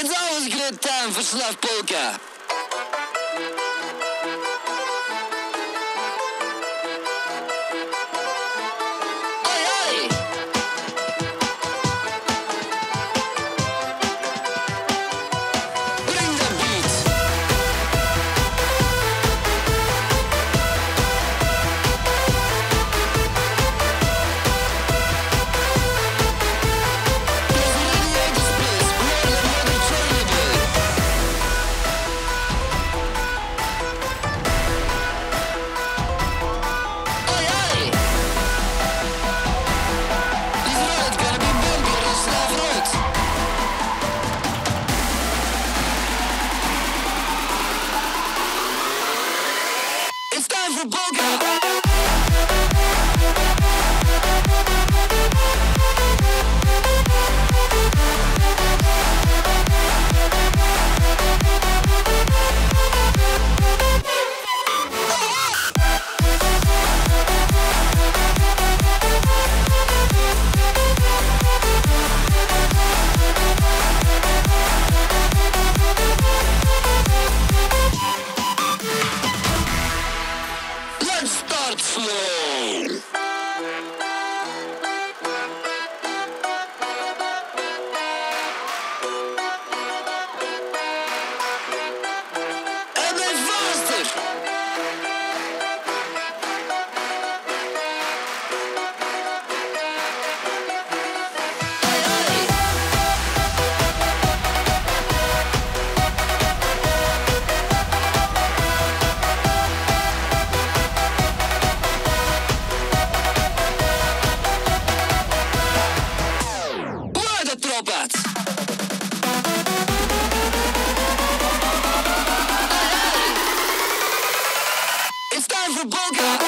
It's always a good time for Slav Polka. It's time for Polka.